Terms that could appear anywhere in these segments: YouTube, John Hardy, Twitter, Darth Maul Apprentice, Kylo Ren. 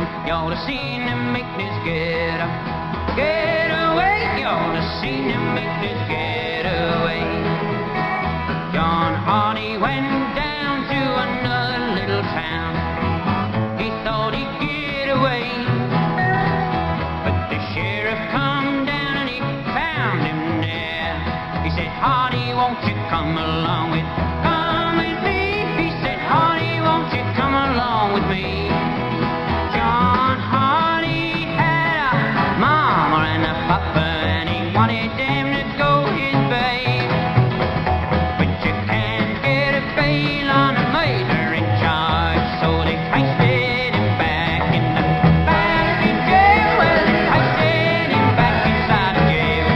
down. Y'all have seen him make this get up. Get away, y'all have seen him make this get away. John Hardy went down to another little town. He thought he'd get away, but the sheriff come down and he found him there. He said, Hardy, won't you come along with me? John Hardy had a mama and a papa, and he wanted them to go his way. But you can't get a bail on a murdering charge, so they hoisted him back in the back in jail. Well, they hoisted him back inside the jail.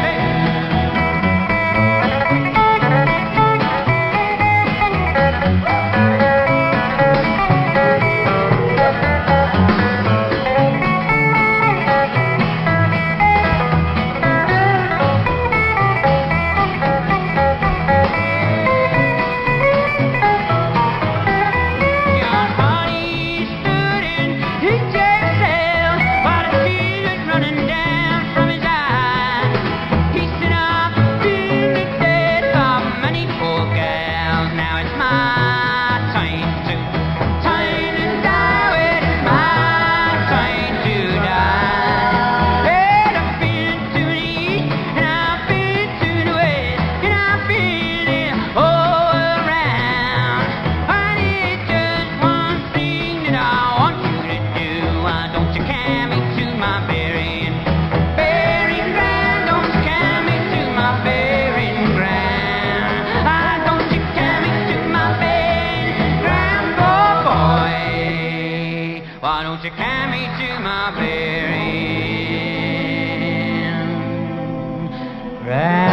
Why don't you carry me to my burying ground?